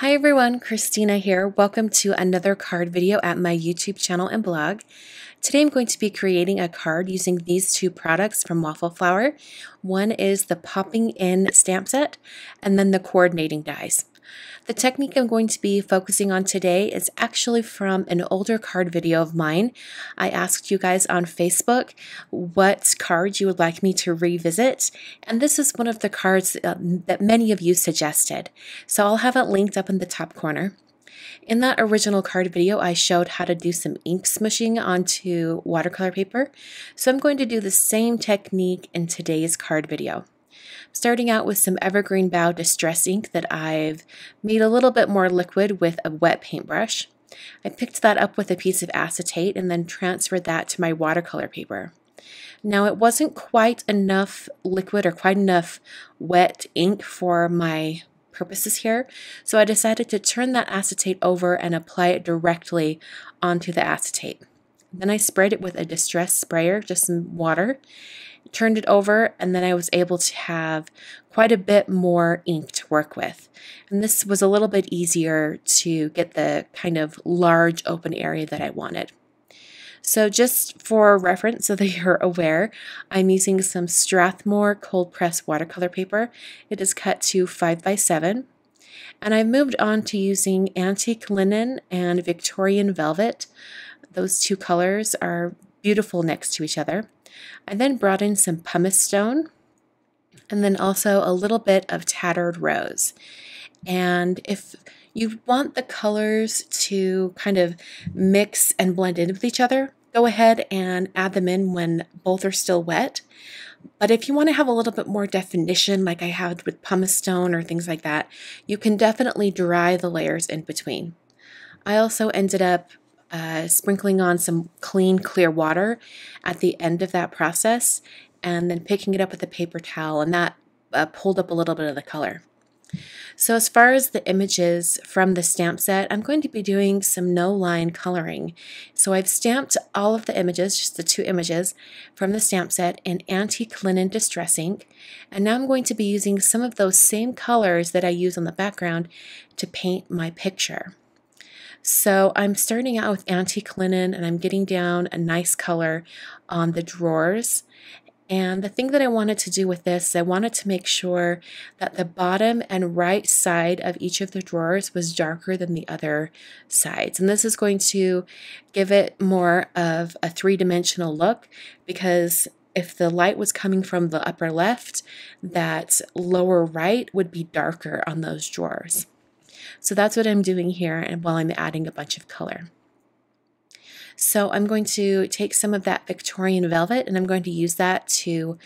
Hi everyone, Kristina here. Welcome to another card video at my YouTube channel and blog. Today I'm going to be creating a card using these two products from Waffle Flower. One is the Popping In stamp set and then the coordinating dies. The technique I'm going to be focusing on today is actually from an older card video of mine. I asked you guys on Facebook what card you would like me to revisit, and this is one of the cards that many of you suggested. So I'll have it linked up in the top corner. In that original card video, I showed how to do some ink smushing onto watercolor paper. So I'm going to do the same technique in today's card video. Starting out with some Evergreen Bough Distress Ink that I've made a little bit more liquid with a wet paintbrush. I picked that up with a piece of acetate and then transferred that to my watercolor paper. Now it wasn't quite enough liquid or quite enough wet ink for my purposes here, so I decided to turn that acetate over and apply it directly onto the acetate. Then I sprayed it with a Distress Sprayer, just some water, turned it over, and then I was able to have quite a bit more ink to work with. And this was a little bit easier to get the kind of large open area that I wanted. So just for reference, so that you're aware, I'm using some Strathmore cold press watercolor paper. It is cut to 5x7. And I've moved on to using Antique Linen and Victorian Velvet. Those two colors are beautiful next to each other. I then brought in some Pumice Stone and then also a little bit of Tattered Rose. And if you want the colors to kind of mix and blend in with each other, go ahead and add them in when both are still wet. But if you want to have a little bit more definition like I had with Pumice Stone or things like that, you can definitely dry the layers in between. I also ended up sprinkling on some clear water at the end of that process and then picking it up with a paper towel, and that pulled up a little bit of the color. So as far as the images from the stamp set, I'm going to be doing some no-line coloring. So I've stamped all of the images, just the two images from the stamp set, in Antique Linen Distress Ink, and now I'm going to be using some of those same colors that I use on the background to paint my picture. So I'm starting out with Antique Linen, and I'm getting down a nice color on the drawers. And the thing that I wanted to do with this, I wanted to make sure that the bottom and right side of each of the drawers was darker than the other sides. And this is going to give it more of a three-dimensional look, because if the light was coming from the upper left, that lower right would be darker on those drawers. So that's what I'm doing here, and while I'm adding a bunch of color. So I'm going to take some of that Victorian Velvet, and I'm going to use that to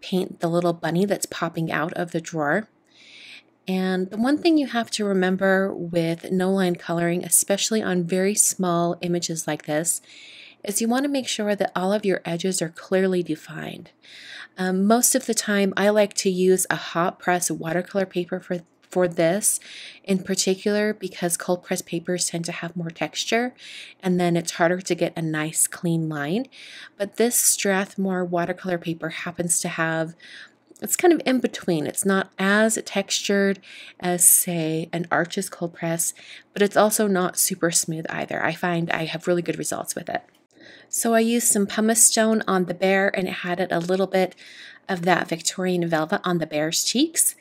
paint the little bunny that's popping out of the drawer. And the one thing you have to remember with no-line coloring, especially on very small images like this, is you want to make sure that all of your edges are clearly defined. Most of the time, I like to use a hot press watercolor paper for this in particular, because cold press papers tend to have more texture and then it's harder to get a nice clean line. But this Strathmore watercolor paper happens to have, it's kind of in between. It's not as textured as, say, an Arches cold press, but it's also not super smooth either. I find I have really good results with it. So I used some Pumice Stone on the bear, and it had a little bit of that Victorian Velvet on the bear's cheeks.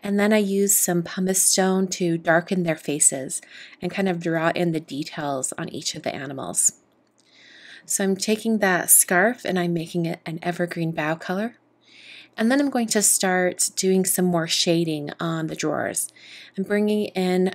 And then I used some Pumice Stone to darken their faces and kind of draw in the details on each of the animals. So I'm taking that scarf and I'm making it an Evergreen Bough color. And then I'm going to start doing some more shading on the drawers. I'm bringing in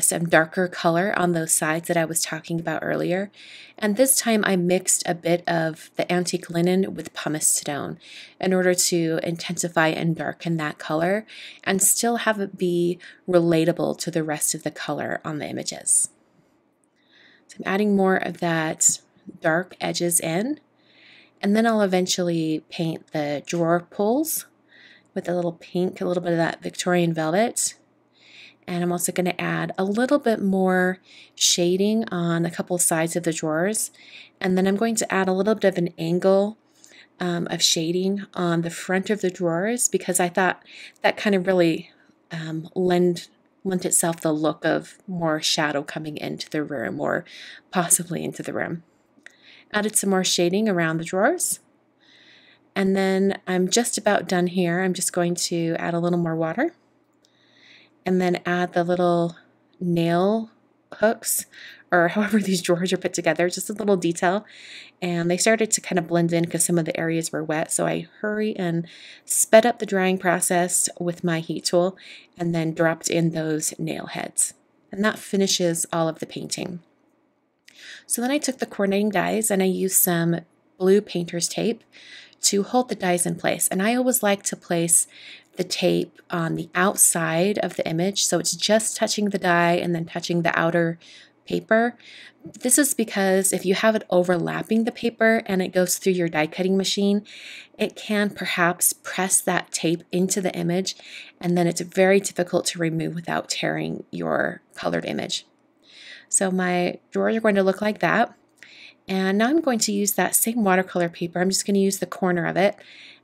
some darker color on those sides that I was talking about earlier. And this time I mixed a bit of the Antique Linen with Pumice Stone in order to intensify and darken that color and still have it be relatable to the rest of the color on the images. So I'm adding more of that dark edges in. And then I'll eventually paint the drawer pulls with a little pink, a little bit of that Victorian Velvet. And I'm also going to add a little bit more shading on a couple sides of the drawers. And then I'm going to add a little bit of an angle of shading on the front of the drawers, because I thought that kind of really lent itself the look of more shadow coming into the room, or possibly into the room. Added some more shading around the drawers. And then I'm just about done here. I'm just going to add a little more water and then add the little nail hooks, or however these drawers are put together, just a little detail. And they started to kind of blend in because some of the areas were wet, so I hurry and sped up the drying process with my heat tool and then dropped in those nail heads. And that finishes all of the painting. So then I took the coordinating dies and I used some blue painter's tape to hold the dies in place. And I always like to place the tape on the outside of the image, so it's just touching the die and then touching the outer paper. This is because if you have it overlapping the paper and it goes through your die cutting machine, it can perhaps press that tape into the image, and then it's very difficult to remove without tearing your colored image. So my drawers are going to look like that. And now I'm going to use that same watercolor paper. I'm just going to use the corner of it.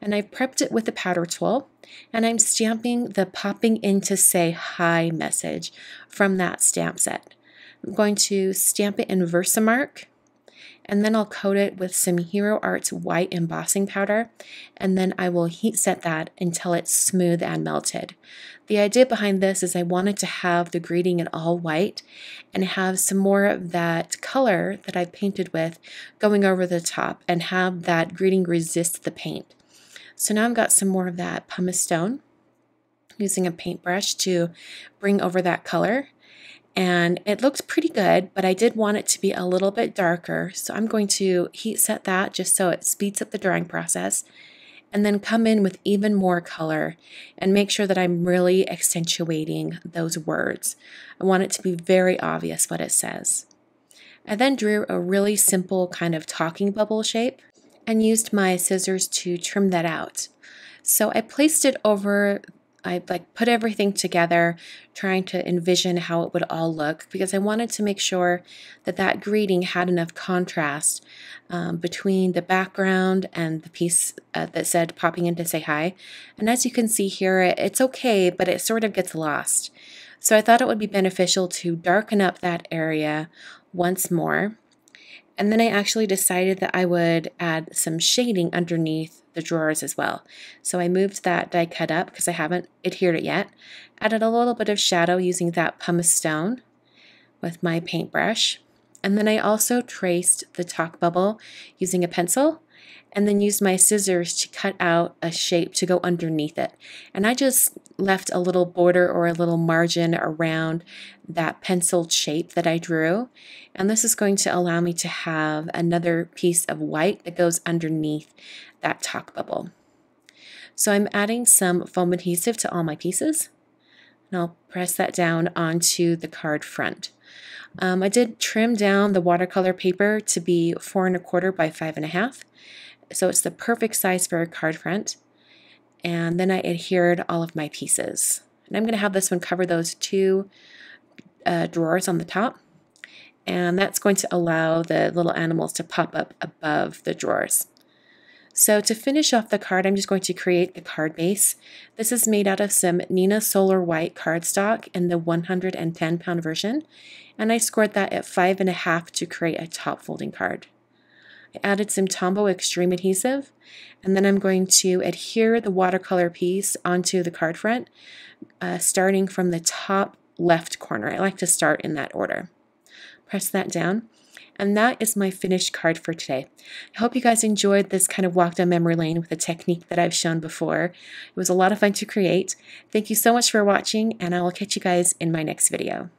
And I've prepped it with a powder tool. And I'm stamping the Popping In to Say Hi message from that stamp set. I'm going to stamp it in Versamark. And then I'll coat it with some Hero Arts white embossing powder. And then I will heat set that until it's smooth and melted. The idea behind this is I wanted to have the greeting in all white and have some more of that color that I painted with going over the top and have that greeting resist the paint. So now I've got some more of that pumice stone, using a paintbrush to bring over that color. And it looks pretty good, but I did want it to be a little bit darker, so I'm going to heat set that just so it speeds up the drying process, and then come in with even more color and make sure that I'm really accentuating those words. I want it to be very obvious what it says. I then drew a really simple kind of talking bubble shape and used my scissors to trim that out. So I placed it over, I like put everything together, trying to envision how it would all look, because I wanted to make sure that that greeting had enough contrast between the background and the piece that said Popping In to Say Hi. And as you can see here, it's okay, but it sort of gets lost. So I thought it would be beneficial to darken up that area once more. And then I actually decided that I would add some shading underneath the drawers as well. So I moved that die cut up because I haven't adhered it yet. Added a little bit of shadow using that pumice stone with my paintbrush. And then I also traced the talk bubble using a pencil, and then used my scissors to cut out a shape to go underneath it. And I just left a little border or a little margin around that penciled shape that I drew. And this is going to allow me to have another piece of white that goes underneath that talk bubble. So I'm adding some foam adhesive to all my pieces, and I'll press that down onto the card front. I did trim down the watercolor paper to be 4 1/4 by 5 1/2. So it's the perfect size for a card front. And then I adhered all of my pieces. And I'm going to have this one cover those two drawers on the top. And that's going to allow the little animals to pop up above the drawers. So to finish off the card, I'm just going to create the card base. This is made out of some Neenah Solar White cardstock in the 110-pound version. And I scored that at 5 1/2 to create a top folding card. I added some Tombow Extreme Adhesive, and then I'm going to adhere the watercolor piece onto the card front, starting from the top left corner. I like to start in that order. Press that down. And that is my finished card for today. I hope you guys enjoyed this kind of walk down memory lane with a technique that I've shown before. It was a lot of fun to create. Thank you so much for watching, and I will catch you guys in my next video.